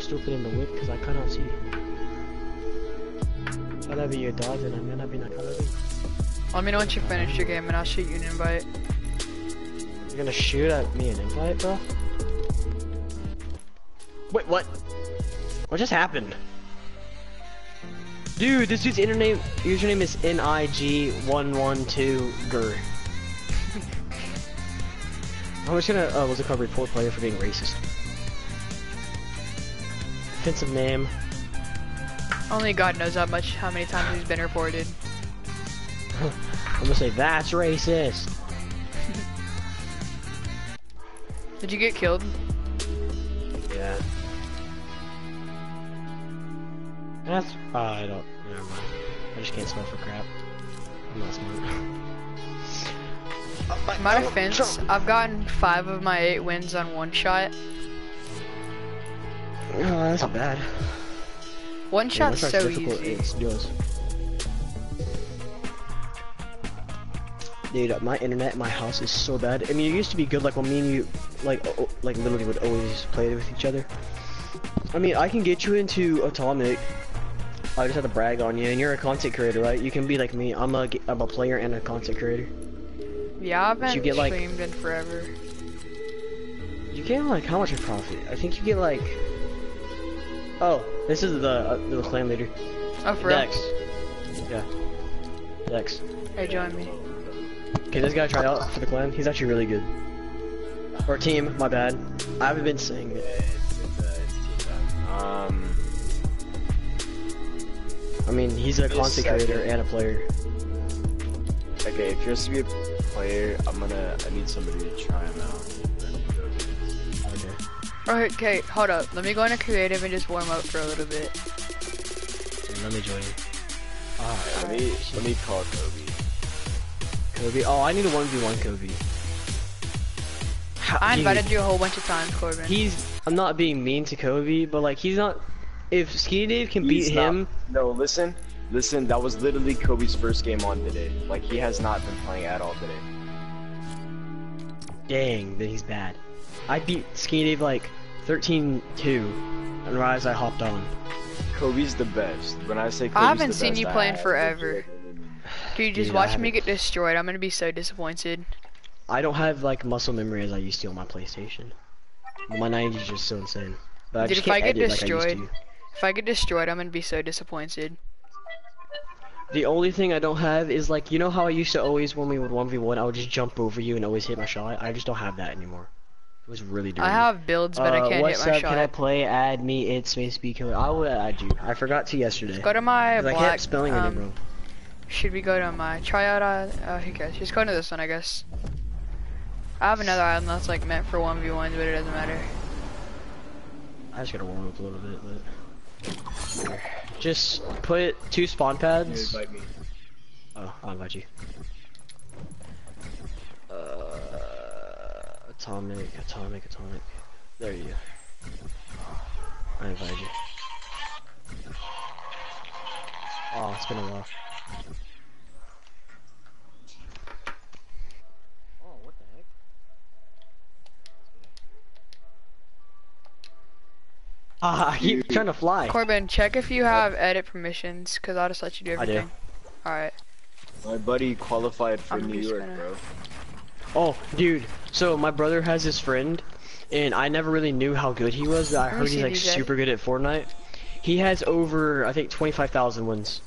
I'm stupid in the whip because I cannot see. I'll be your dog and I'm gonna be not gonna be. Let me know once you finish your game and I'll shoot you an invite. You're gonna shoot at me an invite, bro? Wait, what? What just happened? Dude, this dude's internet username is NIG112GR. I'm just gonna, what's it called, report player for being racist. Offensive name. Only God knows how much, how many times he's been reported. I'm gonna say, that's racist. Did you get killed? Yeah. That's, I don't, never mind. I just can't smell for crap. I'm not smart. In my defense, I've gotten 5 of my 8 wins on one shot. Oh, that's not bad. One shot's so easy. Dude, my internet, my house is so bad. I mean, it used to be good. Like when me and you, like literally would always play with each other. I mean, I can get you into Atomic. I just have to brag on you, and you're a content creator, right? You can be like me. I'm a player and a content creator. Yeah, I've been streamed in forever. You get like how much a profit? I think you get like. Oh, this is the clan leader. Oh, for real? Dex. Yeah. Dex. Hey, join me. Okay, this guy tried out for the clan. He's actually really good. Or team, my bad. I haven't been saying it. I mean, he's a content creator and a player. Okay, if you're supposed to be a player, I need somebody to try him out. Okay. Alright, okay, hold up. Let me go into creative and just warm up for a little bit. Let me join you. Alright, let me call Kobe. Kobe? Oh, I need a 1v1 Kobe. I invited you a whole bunch of times, Corbin. I'm not being mean to Kobe, but like he's not. If Skinny Dave can beat him. No, listen. That was literally Kobe's first game on today. Like he has not been playing at all today. Dang, then he's bad. I beat Skinny Dave like 13-2, and right as I hopped on. Kobe's the best. When I say Kobe's the best, I haven't seen you play in forever. Dude, just watch me get destroyed. I'm gonna be so disappointed. I don't have like muscle memory as I used to on my PlayStation. My 90s are just so insane. But dude, if I get destroyed, I'm gonna be so disappointed. The only thing I don't have is like, you know how I used to always, when we would 1v1, I would just jump over you and always hit my shot. I just don't have that anymore. It was really dirty. I have builds, but I can't hit my shot. What's up? Can I play? Add me. It's Space B Killer. I will add you. I forgot to yesterday. Just go to my black. I kept spelling it wrong. Should we go to my tryout? Who cares? Just go to this one, I guess. I have another island that's like meant for 1v1s, but it doesn't matter. I just gotta warm up a little bit, but just put 2 spawn pads. You invite me. Oh, I'll invite you. Atomic. There you go. I invite you. Oh, it's been a while. Oh, what the heck? I keep trying to fly. Corbin, check if you have edit permissions, because I'll just let you do everything. I do. Alright. My buddy qualified for New York, bro. Oh, dude. So, my brother has his friend, and I never really knew how good he was, but I heard he's like super good at Fortnite. He has over, I think, 25,000 wins.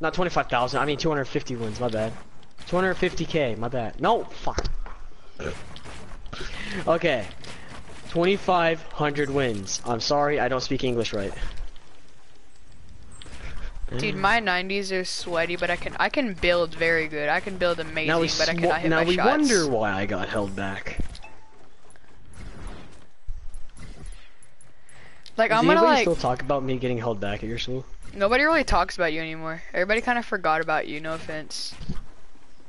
Not 25,000, I mean 250 wins, my bad. 250K, my bad. No, fuck. Okay. 2,500 wins. I'm sorry, I don't speak English right. Dude, my 90s are sweaty, but I can build very good. I can build amazing, but I cannot hit my shots. Now we wonder why I got held back. Like, I'm gonna, like... Do you still talk about me getting held back at your school? Nobody really talks about you anymore. Everybody kind of forgot about you, no offense.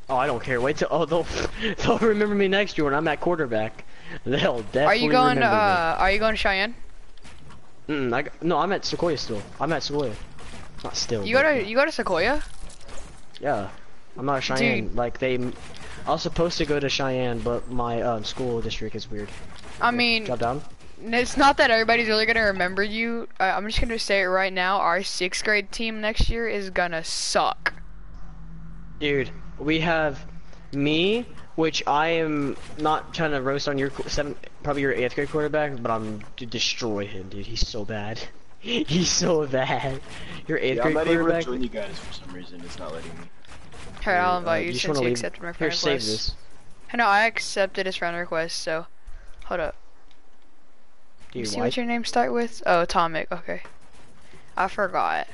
Oh, I don't care. Wait till they'll remember me next year when I'm at quarterback. They'll definitely remember me. Are you going to Cheyenne? No, I'm at Sequoia still. Not still. You go to Sequoia? Yeah. I'm not at Cheyenne. Dude. Like, I was supposed to go to Cheyenne, but my school district is weird. I mean... Drop down? it's not that everybody's really gonna remember you. I'm just gonna say it right now. Our 6th grade team next year is gonna suck. Dude, we have me, which I am not trying to roast on your probably your 8th grade quarterback, but I'm to destroy him, dude. He's so bad. He's so bad. Your 8th grade quarterback. I'm not able to join you guys for some reason. It's not letting me. Alright, I'll invite you since you accepted my friend request. Here, save this. I know, I accepted his friend request, so hold up. Do you see what your name start with? Oh, Atomic, okay. I forgot.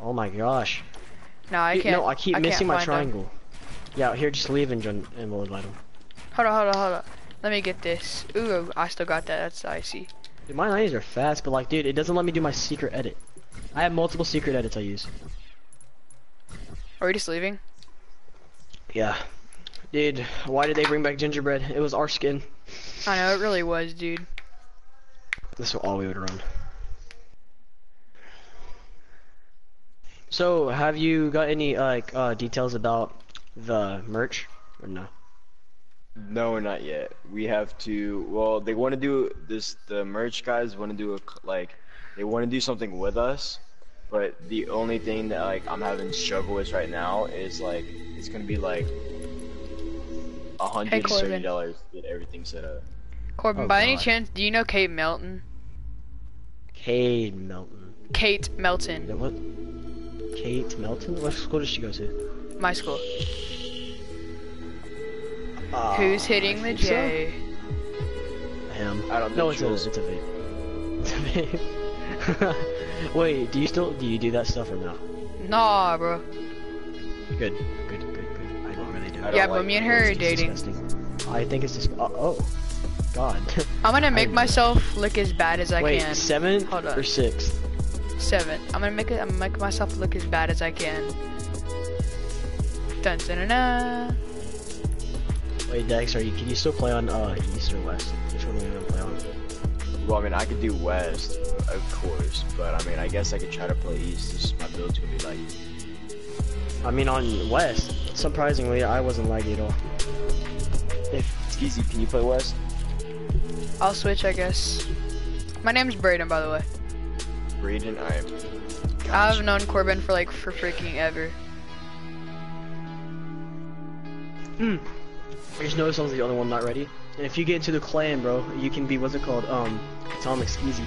Oh my gosh. No, I can't. No, I keep missing my triangle. Yeah, here, just leave and we'll let him. Hold on, hold on, hold on. Let me get this. Ooh, I still got that. That's icy. Dude, my lines are fast, but like, dude, it doesn't let me do my secret edit. I have multiple secret edits I use. Are we just leaving? Yeah. Dude, why did they bring back gingerbread? It was our skin. I know, it really was, dude. This was all we would run. So, have you got any, like, details about the merch? Or no? No, not yet. We have to, well, they want to do this, the merch guys want to do, they want to do something with us. But the only thing that like I'm having struggle with right now is like it's gonna be like $130 to get everything set up. Corbin, by any chance, do you know Kate Melton? Kate Melton. Kate Melton. Yeah, what? Kate Melton? What school does she go to? My school. Who's hitting the J? So? Him. I don't know. It's a vape. It's a vape. Wait, do you do that stuff or no? Nah, bro. Good, good, good, good. I don't really do it. Yeah, but me and her are dating. Disgusting. I think it's just. Oh, God. I'm gonna make myself look as bad as I can. Wait, 7th or 6th? 7th. I'm gonna make myself look as bad as I can. Dun dun dun dun. Wait, Dex, can you still play on East or West? Which one are you gonna play on? Well, I mean, I could do West, of course, but I mean, I guess I could try to play East. Just my build's gonna be laggy. I mean, on West, surprisingly, I wasn't laggy at all. Skeezy, can you play West? I'll switch, I guess. My name's Braden, by the way. Braden, I've known Corbin for like freaking ever. I just noticed I was the only one not ready. And if you get into the clan, bro, you can be, what's it called, Atomic Skeezy.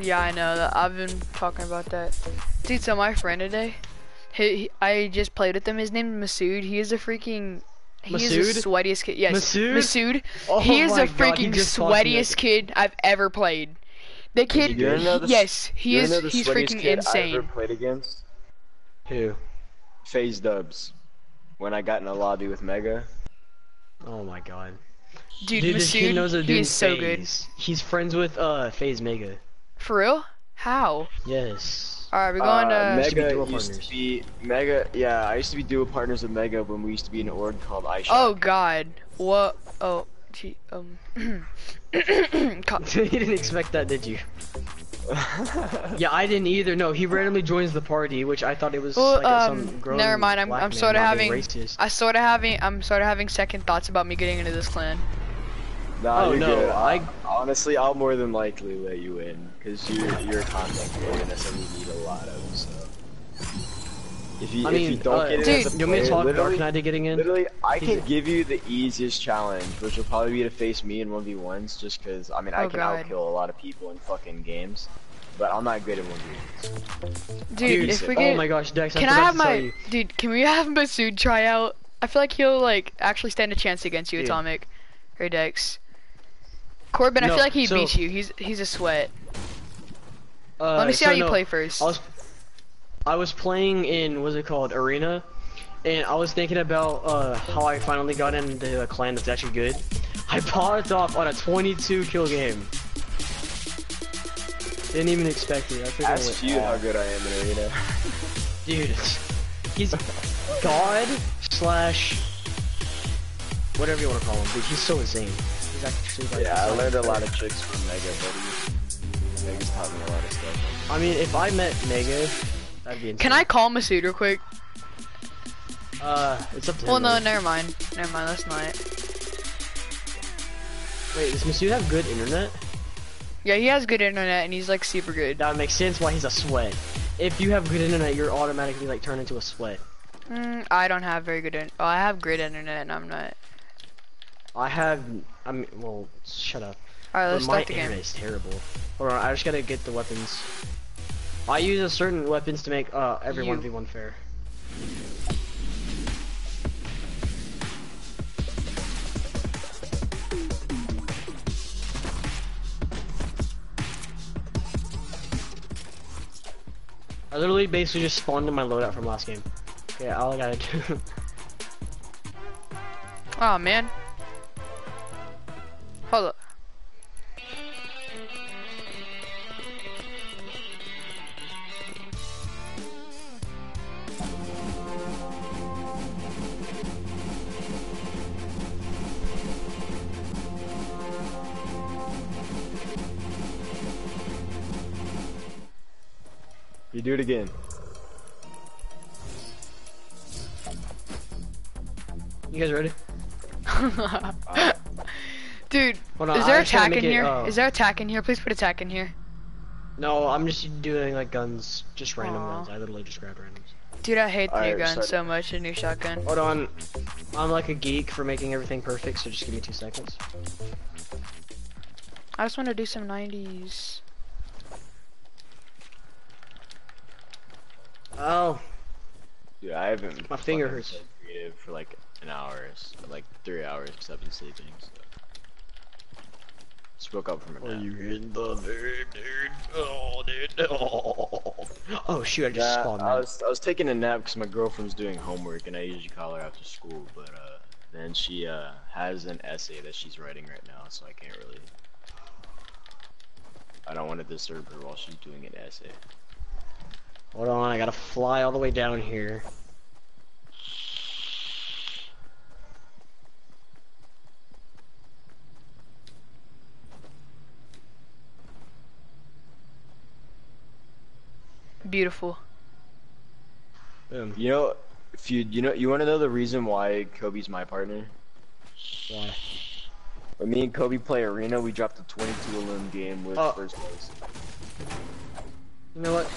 Yeah, I know, I've been talking about that. Dude, so my friend today, I just played with him, his name's Masood, he is a freaking, he is the sweatiest kid, yes, Masood, oh he is the freaking sweatiest kid I've ever played. The kid, yes, he's freaking insane. I ever played against? Who? FaZe Dubs, when I got in a lobby with Mega. Oh my god. Dude, this kid knows a dude is so good. He's friends with FaZe Mega. For real? How? Yes. Alright, we're going to Mega. Yeah, I used to be dual partners with Mega when we used to be in an org called iShark. Oh god. What? Oh, gee. You didn't expect that, did you? Yeah, I didn't either. No, he randomly joins the party, which I thought it was like some grown never mind. I'm sort of having racist. I'm sort of having second thoughts about me getting into this clan. Nah, oh, no, honestly, I'll more than likely let you in because you're a contact and that's something you need a lot of. So if you don't get in, dude, as a player, you want me to talk Dark Knight getting in? Literally, I can give you the easiest challenge, which will probably be to face me in 1v1s, just because, I mean, I can outkill a lot of people in fucking games, but I'm not good at 1v1s. Dude, if we get... Oh my gosh, Dex, I forgot to tell you. Dude, can we have Masood try out? I feel like he'll, like, actually stand a chance against you, dude. Atomic. Or Dex. Corbin, I feel like he beats you. He's a sweat. Let me see how you play first. I was playing in, what's it called, Arena, and I was thinking about how I finally got into a clan that's actually good. I popped off on a 22 kill game. Didn't even expect it. Ask you how good I am in Arena. Dude, he's god slash whatever you want to call him. Dude, he's so insane. He's actually like, yeah, I learned a lot of tricks from Mega, buddy. Mega's taught me a lot of stuff. I mean, if I met Mega... Can I call Masood real quick? It's up to him. Well, no, never mind. That's not it. Wait, does Masood have good internet? Yeah, he has good internet and he's like super good. That makes sense why he's a sweat. If you have good internet, you're automatically like turned into a sweat. I don't have very good internet. Oh, I have great internet and I'm not. Well, shut up. Alright, let's start the game. My internet's terrible. Hold on, I just gotta get the weapons. I use a certain weapons to make every 1v1 fair. I literally basically just spawned in my loadout from last game. Okay, all I gotta do. Oh man. Hold up. You do it again. You guys ready? Dude, is there attack in here? Is there attack in here? Please put attack in here. No, I'm just doing like guns, just random guns. I literally just grabbed randoms. Dude, I hate the new gun so much, the new shotgun. Hold on, I'm like a geek for making everything perfect, so just give me 2 seconds. I just want to do some 90s. Oh. Dude, I haven't. My finger hurts. For like an hour, like 3 hours, because I've been sleeping. So. Just woke up from a nap. Oh, you hit the dude, oh, dude. Oh. Oh shoot! I just spawned. I was taking a nap because my girlfriend's doing homework, and I usually call her after school. But then she has an essay that she's writing right now, so I can't really. I don't want to disturb her while she's doing an essay. Hold on, I gotta fly all the way down here. Beautiful. You know, if you wanna know the reason why Kobe's my partner? Why? When me and Kobe play Arena, we dropped a 22-alum game with first place. You know what?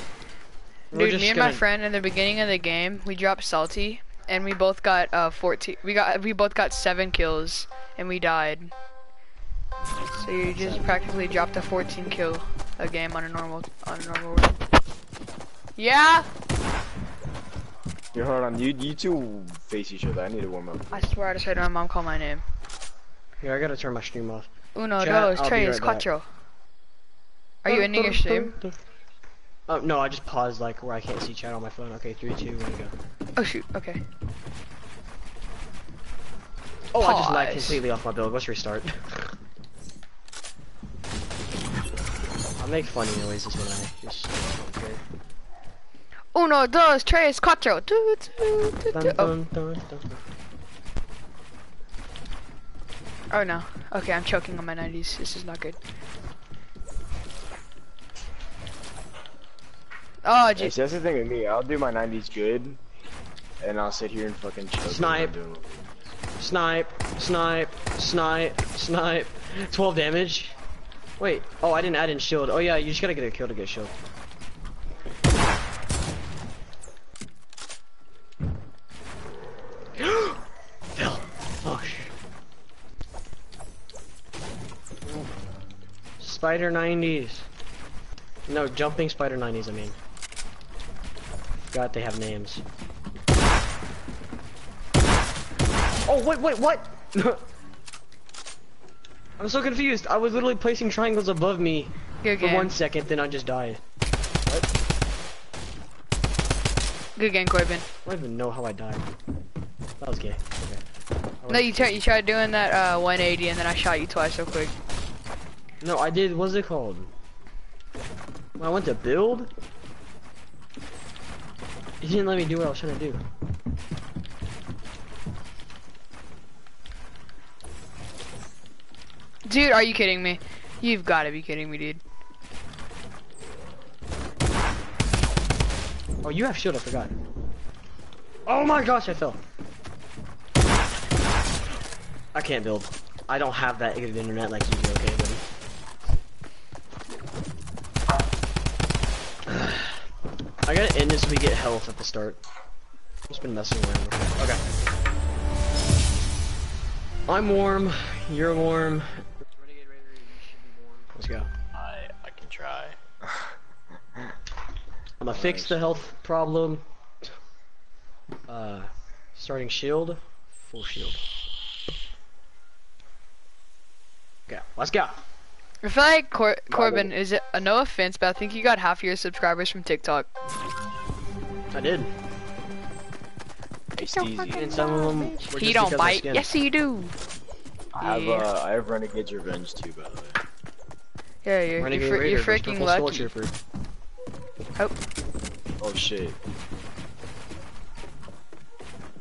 Dude, me and my friend in the beginning of the game, we dropped salty, and we both got 14. We both got 7 kills, and we died. So you just practically dropped a 14 kill a game on a normal run. Yeah. Hold on, you two face each other. I need to warm up. I swear I just heard my mom call my name. Here, I gotta turn my stream off. Uno, dos, tres, cuatro. Are you ending your stream? Oh, no, I just paused like where I can't see chat on my phone. Okay, 3, 2, 1, go. Oh shoot, okay. Oh, pause. I just lagged completely off my build. Let's restart. I make funny noises when I just don't care. Uno, dos, tres, cuatro. Doo, doo, doo, doo. Oh no. Okay, I'm choking on my 90s. This is not good. Oh, jeez. That's the thing with me. I'll do my 90s good, and I'll sit here and fucking choke. Snipe. Snipe. Snipe. Snipe. Snipe. 12 damage. Wait. Oh, I didn't add in shield. Oh, yeah. You just gotta get a kill to get shield. Fell. Oh, shit. Spider 90s. No, jumping spider 90s, I mean. God, they have names. Oh, wait, what? I'm so confused. I was literally placing triangles above me for 1 second, then I just died. What? Good game, Corbin. I don't even know how I died. That was gay. Okay. No, you tried doing that 180, and then I shot you twice so quick. No, I did. What's it called? When I went to build? He didn't let me do what I was trying to do. Dude, are you kidding me? You've got to be kidding me, dude. Oh, you have shield, I forgot. Oh my gosh, I fell. I can't build. I don't have that good internet like you do, okay, buddy? I gotta end this, we get health at the start. I've just been messing around with it. Okay. I'm warm, you're warm. Renegade Raider, you should be warm. Let's go. I can try. I'm gonna fix the health problem. Starting shield, full shield. Okay, let's go. I feel like Corbin, is it a no offense, but I think you got half your subscribers from TikTok. I did. And some of them he don't bite. Yes, you do. I have Renegades Revenge too, by the way. Yeah, you're freaking lucky. Oh. Oh shit.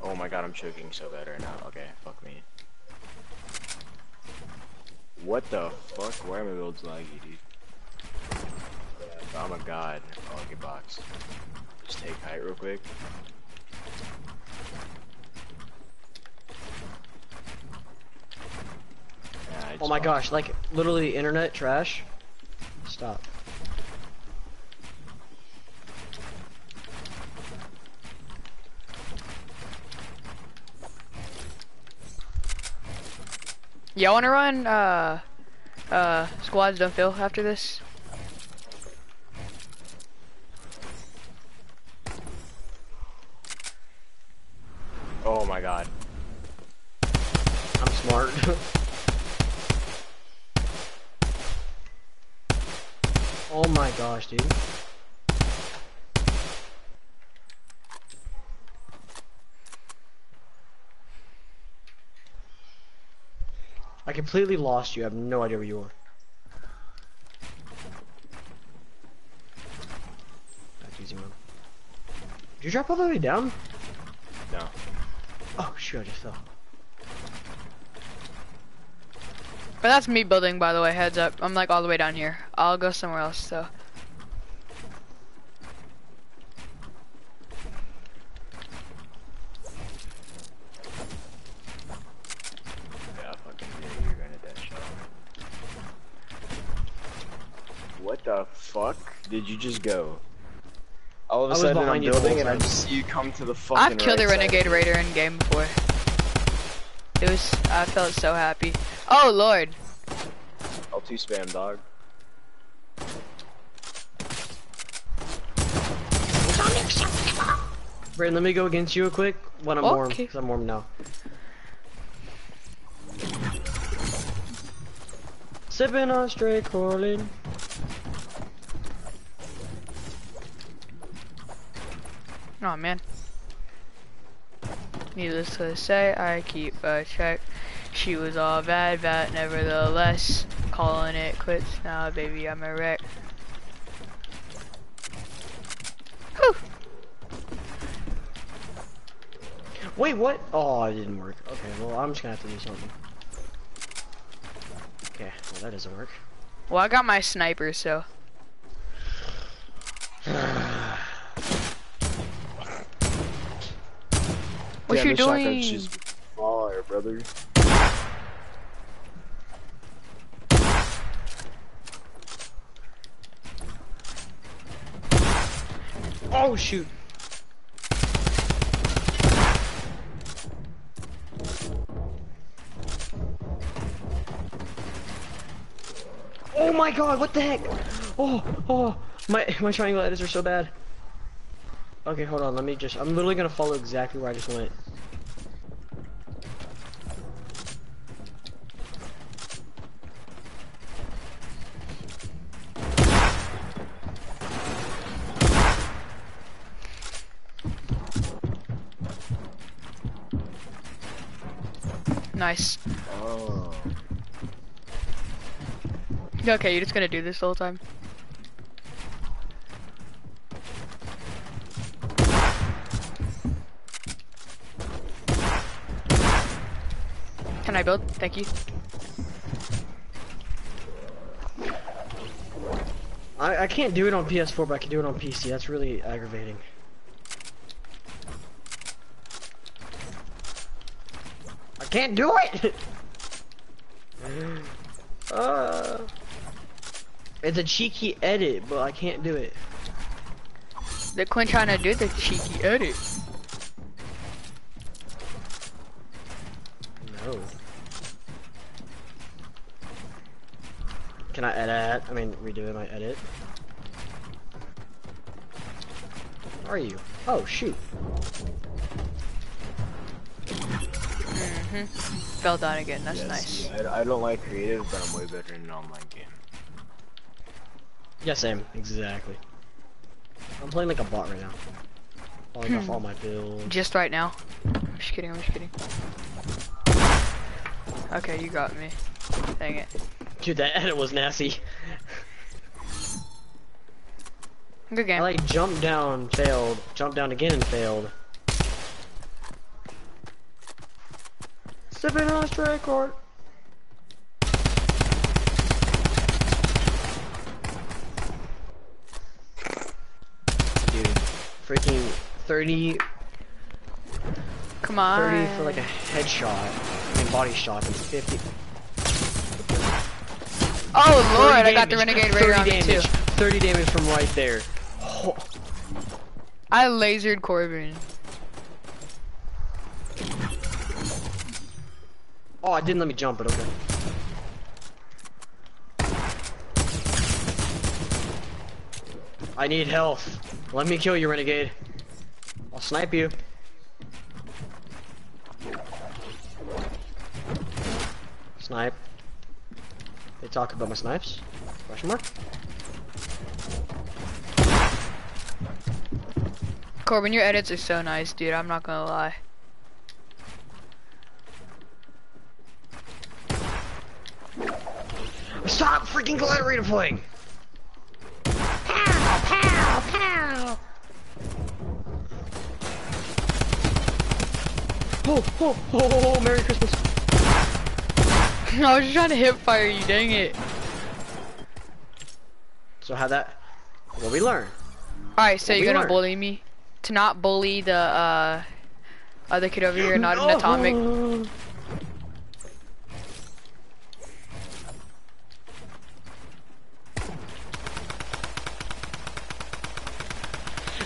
Oh my god, I'm choking so bad right now. Okay, fuck me. What the fuck? Why are my builds laggy, dude? Oh my god. Oh, I'll get boxed. Just take height real quick. Oh my gosh, like, literally internet trash. Stop. Yeah, I wanna run, squads don't fail after this. Oh my god. I'm smart. Oh my gosh, dude. I completely lost you. I have no idea where you are. That's easy one. Did you drop all the way down? No. Oh, shoot, I just fell. But that's me building, by the way, heads up. I'm like all the way down here. I'll go somewhere else, so. Yeah, fucking dude, you're gonna dead shot. What the fuck did you just go? All of a sudden I'm building and I just see you come to the fucking I've killed a Renegade Raider in game before. It was, I felt so happy. Oh lord! L2 spam, dog. Braden, let me go against you real quick when I'm warm, because I'm warm now. Sipping on stray corn. Oh man. Needless to say, I keep a check. She was all bad, but nevertheless, calling it quits now, baby. I'm a wreck. Whew. Wait, what? Oh, it didn't work. Okay, well, I'm just gonna have to do something. Okay, well, that doesn't work. Well, I got my sniper, so. What you doing? She's fire, brother. Oh shoot! Oh my god! What the heck? Oh, my triangle edits are so bad. Okay, hold on. Let me just. I'm literally gonna follow exactly where I just went. Nice. Oh. Okay, you're just gonna do this the whole time. Can I build? Thank you. I can't do it on PS4, but I can do it on PC. That's really aggravating. I can't do it! It's a cheeky edit, but I can't do it. They quit trying to do the cheeky edit. No. Can I edit? I mean, redo my edit. Where are you? Oh, shoot. Mm-hmm. Fell down again, that's nice. Yeah, I don't like creative, but I'm way better in an online game. Yeah, same. Exactly. I'm playing like a bot right now. Falling off all my builds. Just right now. I'm just kidding, I'm just kidding. Okay, you got me. Dang it. Dude, that edit was nasty. Good game. I like jumped down, failed, jumped down again and failed. Sipping on a stray cord. Dude, freaking 30. Come on. 30 for like a headshot and body shot and 50. Oh lord, I got the Renegade Raider on me too. 30 damage from right there. Oh. I lasered Corbin. Oh, I didn't let me jump, but okay. I need health. Let me kill you, Renegade. I'll snipe you. Snipe. They talk about my snipes? Question mark? Corbin, your edits are so nice, dude. I'm not gonna lie. Stop freaking Gladiator playing! Pow! Pow! Pow! Oh! Oh! Oh! Merry Christmas! I was just trying to hip fire you. Dang it! So how that? What we learn? All right. So you're gonna bully me? To not bully the other kid over here, not an Atomic.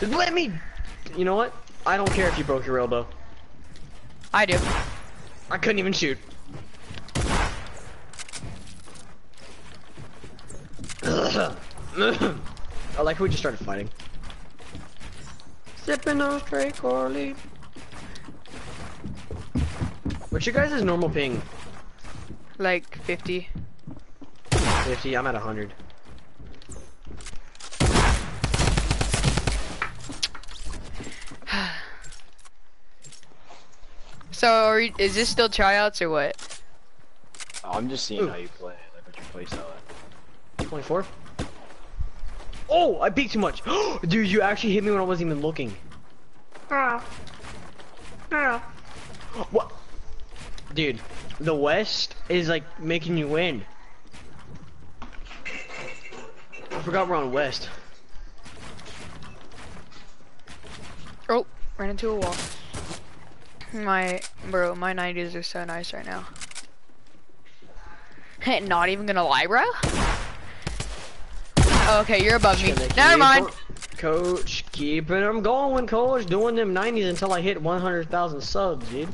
Let me. You know what? I don't care if you broke your elbow. I do. I couldn't even shoot. I like how we just started fighting. Sipping on straight Corley. What's your guys' normal ping? Like 50. 50, I'm at 100. So, is this still tryouts or what? Oh, I'm just seeing how you play. Like what your play style at. 24? Oh, I peeked too much. Dude, you actually hit me when I wasn't even looking. What? Dude, the West is like making you win. I forgot we're on West. Oh, ran into a wall. Bro, my 90s are so nice right now. Not even gonna lie, bro. Oh, okay, you're above me. Never mind. Coach, keeping them going, coach. Doing them 90s until I hit 100,000 subs, dude.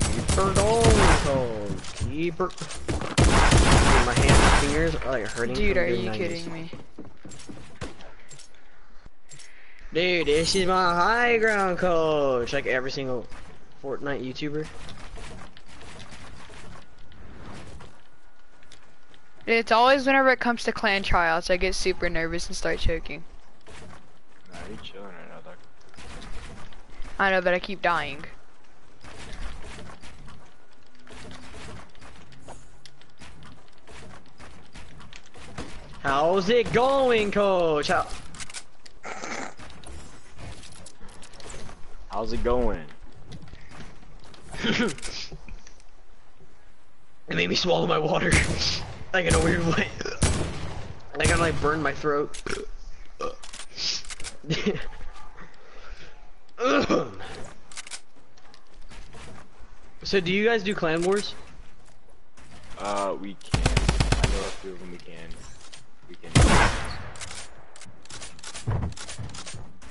Keep her going, coach. Keep her. Dude, my hands and fingers are like hurting. Dude, are you kidding me? Dude, this is my high ground, coach. Like every single Fortnite YouTuber. It's always whenever it comes to clan tryouts, I get super nervous and start choking. Nah, you're chilling right now, dog. I know, but I keep dying. How's it going, coach? How's it going? It made me swallow my water. Like in a weird way. Like I like burned my throat. So do you guys do clan wars? We can. I know a few of them we can. We can.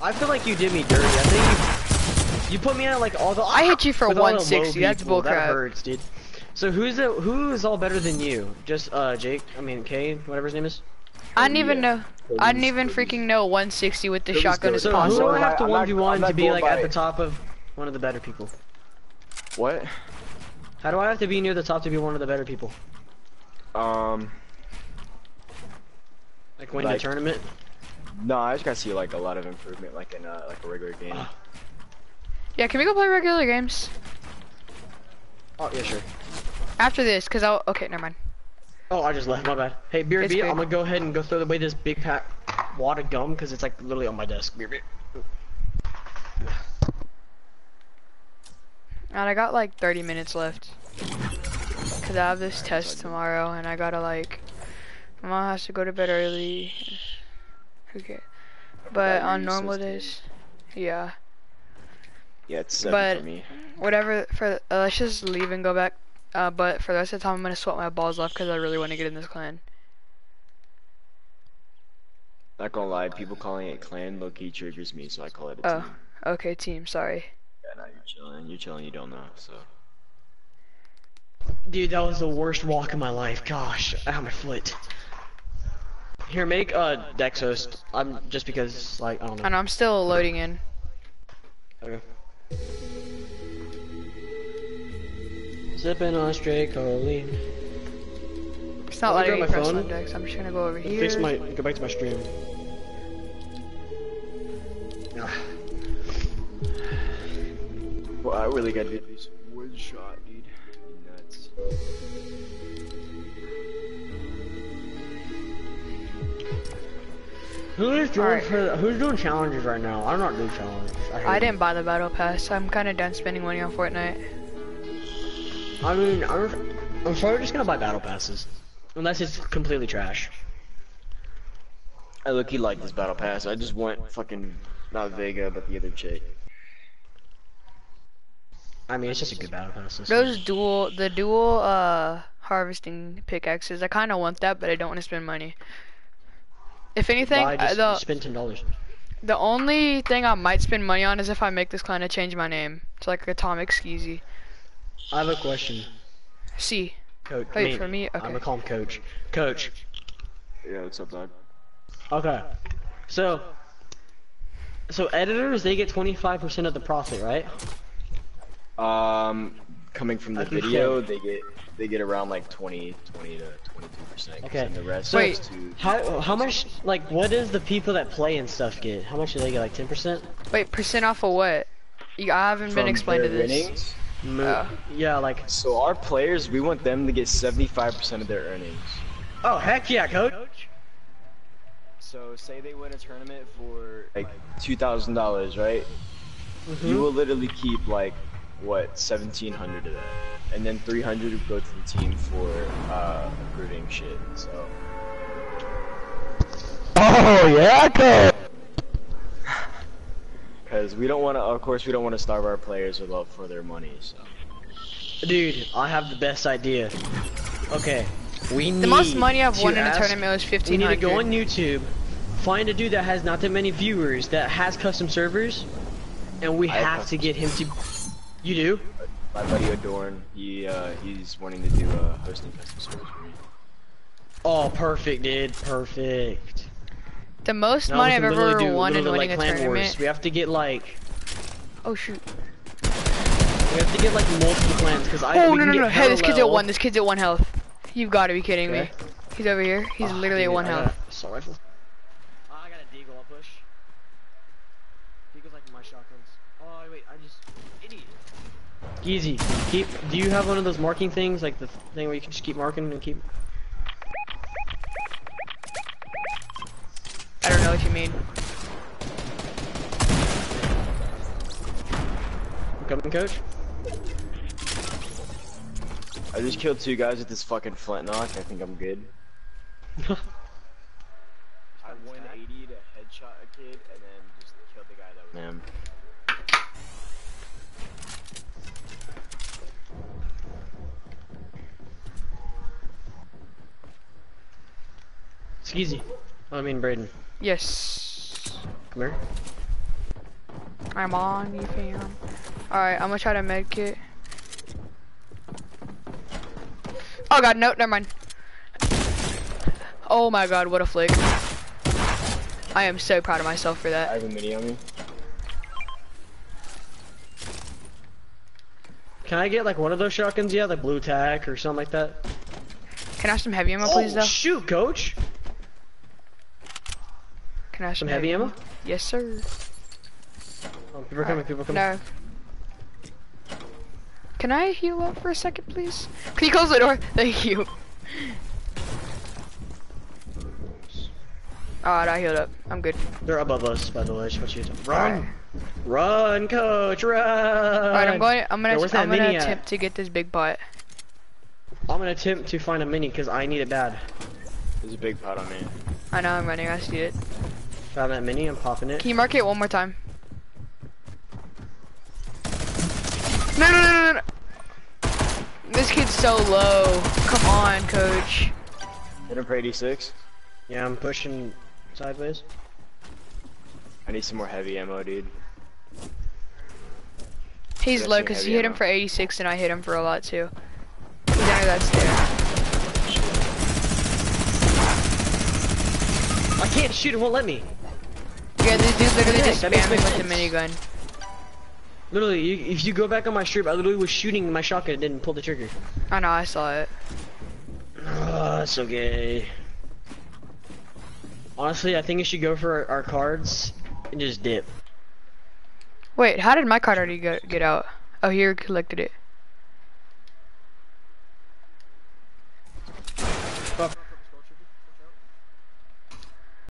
I feel like you did me dirty. I think you put me at like all the. I hit you for 160. That's bullcrap. That hurts, dude. So who's all better than you? Just Jake. I mean Kay, whatever his name is. I didn't even know. I didn't even freaking know 160 with the shotgun is possible. So who would have to 1v1 to be like at the top of one of the better people? What? How do I have to be near the top to be one of the better people? Like win the tournament? No, I just gotta see like a lot of improvement, like in like a regular game. Yeah, can we go play regular games? Oh yeah, sure. After this, cause I'll. Okay, never mind. Oh, I just left. My bad. Hey, BRB, I'm gonna go ahead and go throw away this big pack wad of gum, cause it's like literally on my desk. BRB. And I got like 30 minutes left, cause I have this test tomorrow, and I gotta like. My mom has to go to bed early. Who cares? But on normal days, yeah. Yeah, it's 7 for me. Whatever. For let's just leave and go back. But for the rest of the time, I'm gonna sweat my balls off because I really want to get in this clan. Not gonna lie, people calling it clan low-key triggers me, so I call it a team. Oh, okay, team. Sorry. Yeah, no, you're chilling. You're chilling. You don't know, so. Dude, that was the worst walk of my life. Gosh, ow, my foot. Here, make Dex host. I'm just because like I don't know. And I'm still loading in. Okay. Zipping on straight Colleen. It's not like I press phone. On Dex. I'm just gonna go over here. Fix my. Go back to my stream. Well, I really gotta get this wood shot, dude. Nuts. Who's doing challenges right now? I'm not doing challenges. I didn't buy the battle pass. So I'm kind of done spending money on Fortnite. I mean, I'm probably just gonna buy battle passes, unless it's completely trash. I look, he liked this battle pass. I just want fucking not Vega, but the other chick. I mean, it's just a good battle pass. Those the dual harvesting pickaxes. I kind of want that, but I don't want to spend money. If anything, spend $10. The only thing I might spend money on is if I make this clan to change my name to like Atomic Skeezy. I have a question. C. Coach. Wait for me. Okay. I'm gonna call him Coach. Coach. Yeah, what's up, dog? Okay. So editors, they get 25% of the profit, right? Coming from the video, they get around like 20 to 22%. Okay. And the rest. Wait. To how much? Like, what does the people that play and stuff get? How much do they get? Like 10%? Wait, percent off of what? I haven't been explained to this. Winnings? Yeah, like so our players, we want them to get 75% of their earnings. Oh heck yeah, coach. So say they win a tournament for like $2,000, right? Mm-hmm. You will literally keep like what 1,700 of that, and then 300 would go to the team for improving shit. So. Oh yeah, coach. Because we don't want to, of course, we don't want to starve our players with love for their money, so. Dude, I have the best idea. Okay, we need. The most money I've won in a tournament was 1,500. We need to go on YouTube, find a dude that has not that many viewers, that has custom servers, and we have to get him to. You do? My buddy Adorn, he's wanting to do hosting custom servers for me. Oh, perfect, dude, perfect. The most money I've ever won in winning like a tournament. Wars. We have to get like. Oh shoot. We have to get like multiple clans because I. Oh no! Hey, this kid's at one. This kid's at one health. You've got to be kidding me. He's over here. He's literally at one health. Assault rifle. I got a deagle. I'll push. Deagle's like my shotguns. Oh wait, I just idiot. Easy. Keep. Do you have one of those marking things, like the thing where you can just keep marking and keep? I don't know what you mean. Coming, coach. I just killed 2 guys with this fucking flint knock. I think I'm good. I 180 to headshot a kid and then just killed the guy that was him. Skeezy. I mean Braden. Yes. Come here. I'm on you, fam. Alright, I'm gonna try to medkit. Oh god, no, never mind. Oh my god, what a flick. I am so proud of myself for that. I have a mini on me. Can I get like one of those shotguns? Yeah, like blue tack or something like that. Can I have some heavy ammo, please, though? Shoot, coach! Can I have some heavy ammo? Yes, sir. Oh, people are coming, people are coming. No. Can I heal up for a second, please? Can you close the door? Thank you. Alright, I healed up. I'm good. They're above us, by the way. Just want you to run! Right. Run, coach, run! Alright, I'm gonna attempt to get this big pot. I'm gonna attempt to find a mini, because I need it bad. There's a big pot on me. I know, I'm running. I see it. Found that mini, I'm popping it. Can you mark it one more time? No, no, no, no, no! This kid's so low. Come on, coach. Hit him for 86. Yeah, I'm pushing sideways. I need some more heavy ammo, dude. He's low because you hit him for 86 and I hit him for a lot too. He's under that stair. I can't shoot, it won't let me. Yeah, this dude literally just spamming with the minigun. Literally, if you go back on my stream, I literally was shooting my shotgun and didn't pull the trigger. I know, I saw it. Oh, that's so gay. Honestly, I think it should go for our cards and just dip. Wait, how did my card already get out? Oh, here, collected it.